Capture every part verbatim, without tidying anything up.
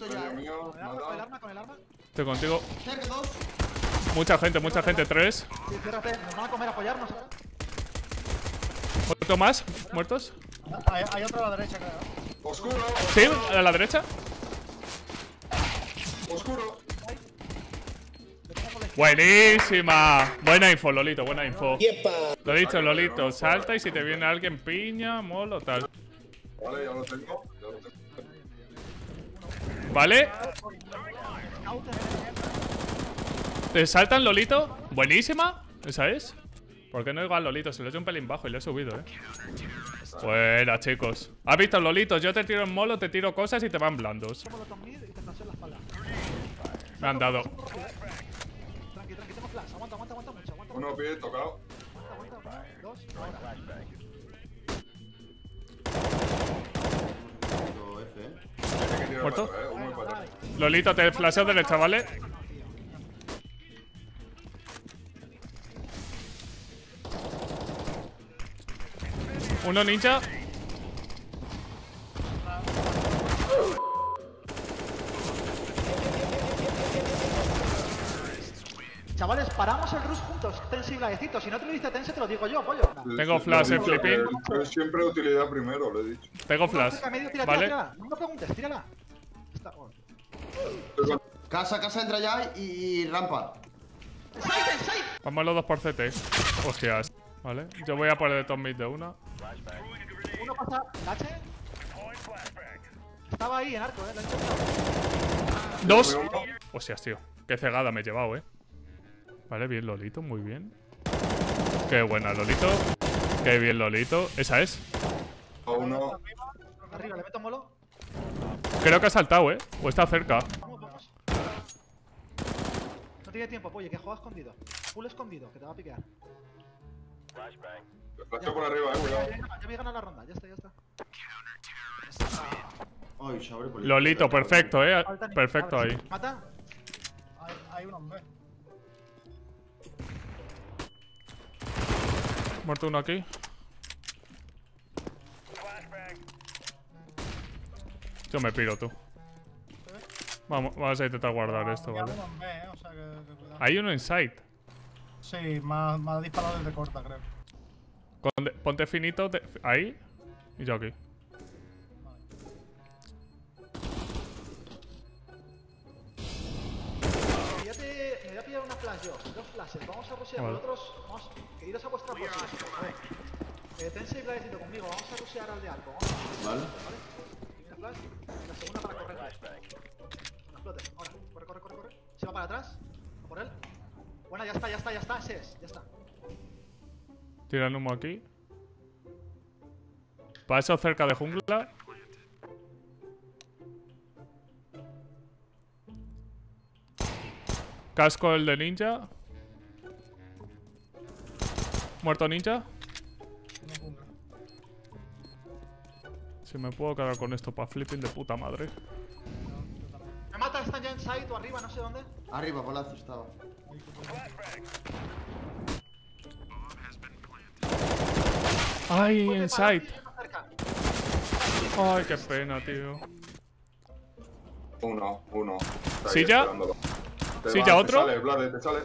poquito ya, eh. Con el arma, con el arma, con el arma. Estoy contigo. Mucha gente, mucha gente, tres. Sí, espérate, nos van a comer, apoyarnos ahora. ¿Otro más? ¿Muertos? Hay, hay otro a la derecha, creo. Oscuro. ¿Sí? ¿A la derecha? Oscuro. Buenísima. Buena info, Lolito, buena info. Lo dicho, Lolito, salta y si te viene alguien piña, molo, tal. Vale, ya lo tengo. Ya lo tengo. Vale. ¿Te saltan, Lolito? Buenísima. ¿Esa es? ¿Por qué no digo al Lolito? Se lo he hecho un pelín bajo y lo he subido, eh. Buena, chicos. ¿Has visto, Lolito? Yo te tiro en molo, te tiro cosas y te van blandos. Me han dado. Tranqui, tranqui, tengo flash. Aguanta, aguanta, aguanta mucho. Aguanta, uno bien tocado. Aguanta, aguanta. Dos, ahora. ¿Muerto? Lolito, te flasheo derecha, ¿vale? Uno ninja. Chavales, paramos el rush juntos. Tense y Blaguecito. Si no te lo dice Tense, te lo digo yo, pollo. Tengo flash, eh, flipping. Es siempre utilidad primero, lo he dicho. Tengo flash. Vale. No preguntes, tírala. Casa, casa, entra ya y rampa. Vamos los dos por C T. Hostias. Vale, yo voy a por el top mid de una. Uno pasa, H. Estaba ahí en arco, eh. Dos. Hostias, tío. Qué cegada me he llevado, eh. Vale, bien, Lolito, muy bien. Qué buena, Lolito. Qué bien, Lolito. Esa es. A uno. Arriba, le meto molo. Creo que ha saltado, eh. O está cerca. No tiene tiempo, pollo, que juega escondido. Full escondido, que te va a piquear. Te flasho por arriba, eh, cuidado. Ya me he ganado la ronda, ya está, ya está. Lolito, perfecto, eh. Perfecto ahí. ¿Mata? Hay uno, hombre. Muerto uno aquí. Yo me piro, tú. Vamos, vamos a intentar guardar esto, ¿vale? Hay uno inside. Sí, me ha, me ha disparado desde corta, creo. Ponte, ponte finito de, ahí y yo aquí. Me voy a pillar una flash yo, dos flashes. Vamos a rushear vale. Vosotros, vamos a iros a vuestra posición. Eh, Tense y Blaguecito conmigo, vamos a rushear al de arco. Vale. Primera flash, la segunda para correr. Una explote, ahora, corre, corre, corre, corre. Se va para atrás, a por él. Bueno, ya está, ya está, ya está, ese es, ya está. Tiran humo aquí. Paso cerca de jungla. Casco el de ninja. Muerto ninja. Si me puedo quedar con esto para flipping de puta madre. Me mata, está ya en side o arriba, no sé dónde. Arriba, palacio estaba. Ay, inside. Ay, qué pena, tío. Uno, uno. ¿Silla? ¿Silla otro? Te sale, Vlade, te sale.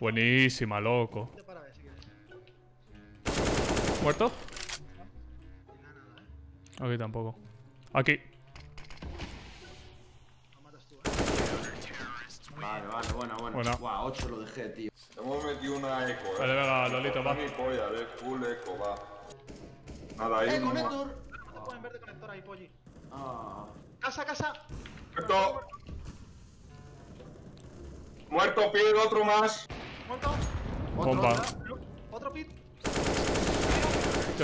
Buenísima, loco. ¿Muerto? Aquí tampoco. Aquí. Vale, vale, buena, buena. Buena. Buah, ocho lo dejé, tío. Hemos metido una eco, eh. Vale, venga, Lolito, va. Mi polla, de full eco, va. Nada, ahí. ¡Eh, conector! No te pueden ver de conector ahí, polli. Ah. ¡Casa, casa! ¡Muerto! ¡Muerto, pit! ¡Otro más! ¡Muerto! Bomba. ¿Otro, otro pit?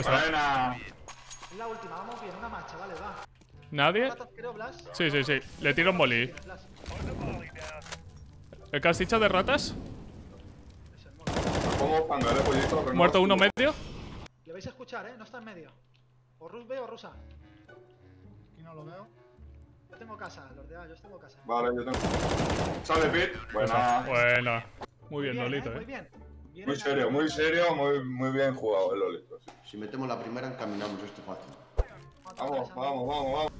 ¡Buena! Es la última, vamos bien, una marcha, vale, va. ¿Nadie? Sí, sí, sí. Le tiro un bolí. ¿El que has dicho de ratas? Muerto uno medio. Le vais a escuchar, eh. No está en medio. O Rus B o Rusa. Aquí no lo veo. Yo tengo casa, los de A, yo tengo casa. Vale, yo tengo. Sale Pit. Buena. Buena. Muy bien, Lolito, eh. Muy bien. Muy serio, muy serio, muy, muy bien jugado el Lolito. Si metemos la primera, encaminamos esto fácil. Vamos, vamos, vamos, vamos.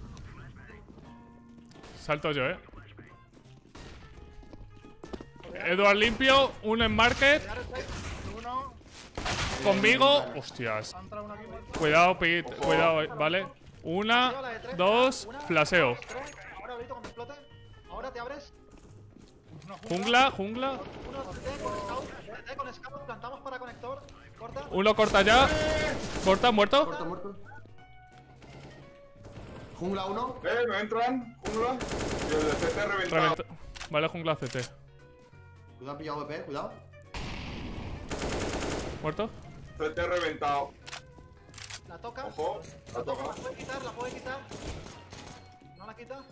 Salto yo, eh. Eduard limpio, uno en market. Conmigo. Hostias. Cuidado, Pete. Cuidado, vale. Una, dos, flaseo. Ahora te abres. Jungla, jungla. Uno corta ya. Corta, muerto. Corta, muerto. Jungla uno. Eh, me entran. Jungla. Y el C T reventado. Vale, jungla C T. Cuidado, pillado E P, cuidado. Muerto. C T reventado. La toca. Ojo, la, la toca. toca. La puede quitar, la puede quitar. No la quita.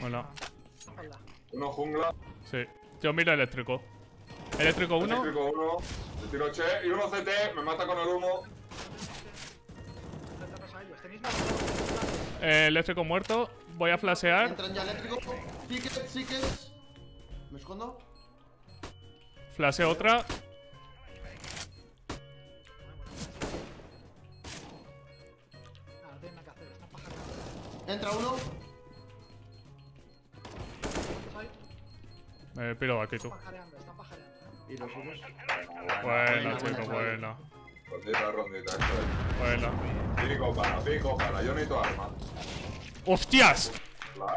Bueno. Uno jungla. Sí. Yo miro eléctrico. Eléctrico uno. Eléctrico uno. Le tiro Che. Y uno C T. Me mata con el humo. Eh, eléctrico muerto. Voy a flashear. Entran ya eléctrico. Tickets, tickets. Me escondo. Flasheo otra. Entra uno. Me piro aquí, tú. Están pajareando, están pajareando. Y los otros. Buena, chicos, buena. Rondita, rondita, esto es. Buena. Pico para, pico para. Yo necesito arma. ¡Hostias! Lo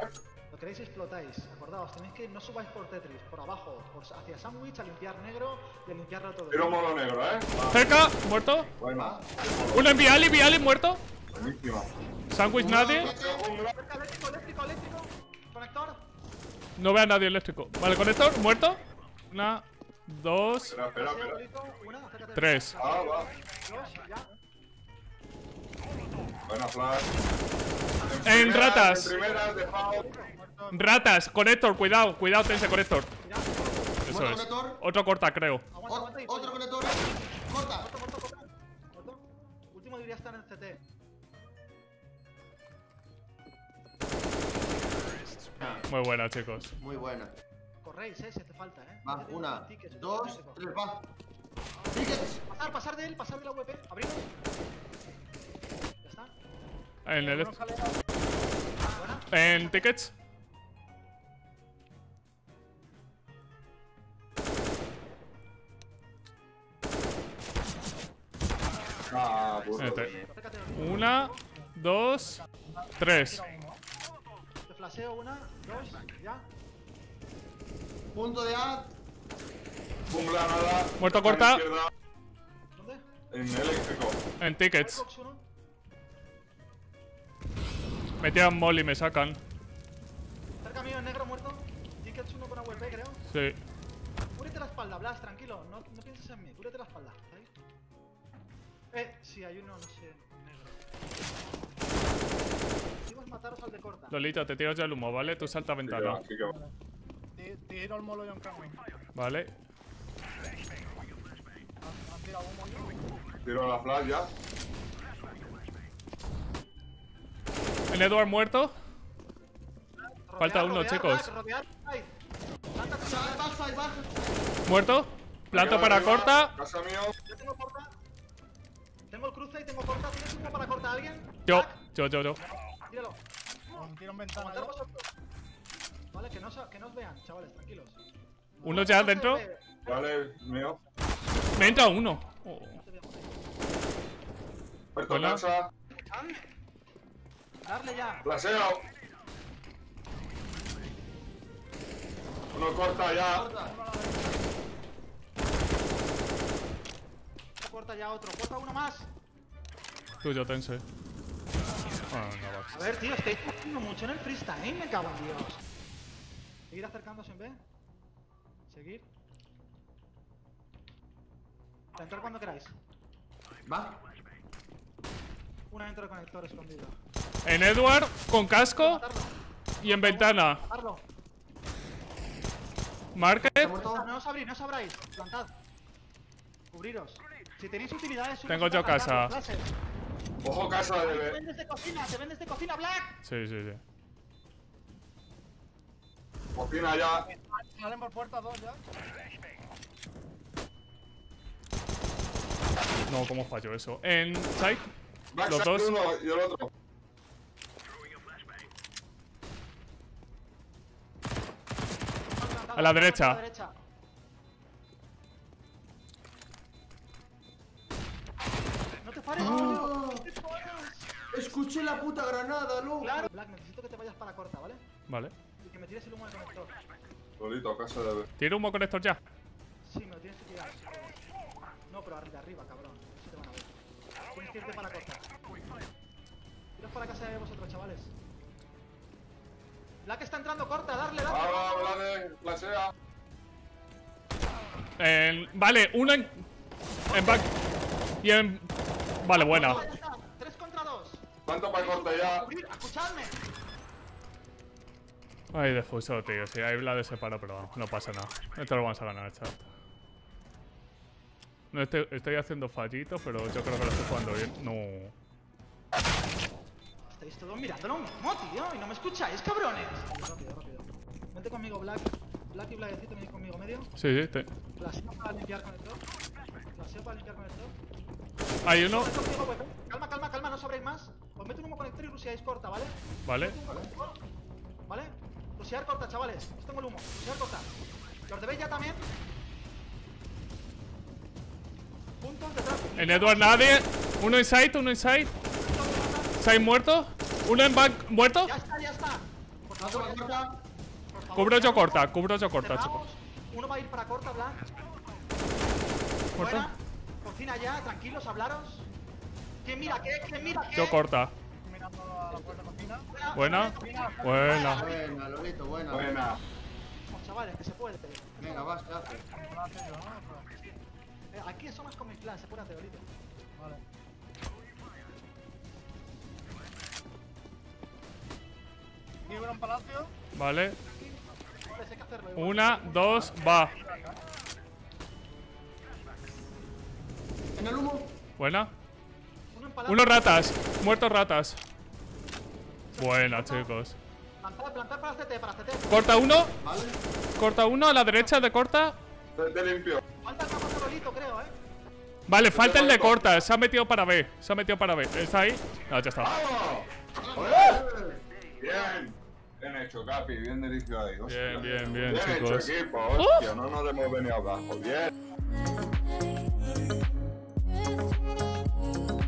queréis explotáis. Acordaos, tenéis que no subáis por Tetris, por abajo, por hacia Sandwich, a limpiar negro y a limpiarlo todo. Tiro mono negro, eh. Cerca, muerto. Buena. Uno en Viali, Viali, muerto. Buenísima. Sandwich, nadie. Eléctrico, eléctrico, eléctrico. Conector. No veo a nadie eléctrico. Vale, conector, muerto. Una, dos, espera, espera, espera. Tres. Ah, va. Buena flash. En, en primeras, ratas. En primeras, ratas, conector, cuidado, cuidado, tense conector. Eso es. Conector. Otro corta, creo. Aguanta, aguanta, y... Otro conector. Corta. Corta, corta, corta. Corta. Último debería estar en el C T. Muy buena, chicos. Muy buena. Corréis, eh, si te falta, eh. Va, una, dos, tres, va. Tickets. Pasar, pasar de él, pasar de la W P. Abrimos. Ya está. En el... En tickets. Ah, una, dos, tres. Paseo una, dos, ya. Punto de A. Jungla nada. Muerto corta. ¿Dónde? En eléctrico. En tickets. Me tiran mol y me sacan. Cerca mío en negro muerto. Tickets uno con A W P, creo. Sí. Cúrete la espalda, Blas, tranquilo. No, no pienses en mí. Cúrete la espalda. ¿Veis? Eh, sí, hay uno, no sé, negro. Mataros al de corta. Lolito, te tiras ya el humo, ¿vale? Tú salta a ventana. Sí, yo, sí, yo. Tiro el molo y un camión. Vale. Tiro la flash ya. En Eduard muerto. Rodear, falta uno, rodear, chicos. Rodear, rodear. Muerto. Planto para arriba, corta. Casa mío. Yo tengo corta. Tengo el cruce y tengo corta. ¿Tienes uno para corta a alguien? Yo, yo, yo, yo. Tíralo. Tiro en ventana. Vale, que no, que no os vean, chavales, tranquilos. ¿Uno ya dentro? Vale, mío. Me entra uno. Oh. Puerto lanza. Darle ya. Plaseo. Uno corta ya. Uno corta ya otro. Corta uno más. Tuyo, tense. Ah, no, a ver, tío, estáis jugando mucho en el freestyle, ¿eh? Me cago en Dios. Seguir acercándose en B. Seguir. Entrar cuando queráis. Va. Una dentro del conector escondido. En Eduard, con casco. Y en ventana. Market. No os abrí, no os abráis. Plantad. Cubriros. Si tenéis utilidades, tengo yo casa. Ojo, casa de... Te vendes de cocina, te vendes de cocina, Black. Sí, sí, sí. Cocina ya. Salen por puerta dos ya. No, cómo falló eso. En site. Los dos. Uno y el otro. A la derecha. A la derecha. No te pares, no. No te pares. Escuché la puta granada, Lu. Claro. Black, necesito que te vayas para corta, ¿vale? Vale. Y que me tires el humo del conector. Solito, a casa de ver. ¿Tira humo conector ya? Sí, me lo tienes que tirar. No, pero de arriba, cabrón. Eso te van a ver. Tienes que irte para corta. Tiras para casa de vosotros, chavales. Black está entrando corta, darle, darle. Ah, vale, flasea. Eh, vale, uno en. En back. Y en. Vale, buena. Tres contra dos. ¿Cuánto para corta ya? Escuchadme. Ay, defuso, tío. Sí, ahí Vlad se paró, pero no pasa nada. Esto lo vamos a ganar, chat. No estoy, estoy haciendo fallitos, pero yo creo que lo estoy jugando bien. No. Estáis todos mirando lo mismo, tío, y no me escucháis, cabrones. Rápido, rápido. Vente conmigo, Black. Black y Blackecito, venid conmigo, medio. Sí, sí, te. Flaseo para limpiar con el top. Flaseo para limpiar con el top. Hay uno. Calma, calma, calma, no sobréis más. Os meto un humo conector y ruseáis corta, ¿vale? Vale. ¿Vale? Rusear corta, chavales. Os tengo el humo. Rusear corta. ¿Los debéis ya también? Puntos detrás. En Edward nadie. Uno inside, uno inside. ¿Seis muertos? ¿Uno en back muerto? Ya está, ya está. Por favor, ya está. Por favor, cubro yo corta, cubro yo corta, chicos. Uno va a ir para corta, Black. ¿Corta? Cocina ya, tranquilos, hablaros. ¿Quién mira qué? ¿Quién mira qué? Yo corta. Buena. Buena. Buena, Lolito, buena. Buena. Chavales, que se puede. Venga, vas, gracias. Aquí eso más con mis clases, apúrate, Lolito. Vale. Vale. Una, dos, va. En el humo. Buena. Unos ratas. Muertos ratas. Buena, chicos. Corta uno. Corta uno a la derecha de corta. Vale, falta el de corta. Se ha metido para B. Se ha metido para B. ¿Está ahí? No, ya está. Bien. Bien hecho, Capi, bien dirigido ahí. Bien, bien, bien, bien chicos. Bien hecho, equipo, hostia, ¡oh! No nos hemos venido abajo, bien.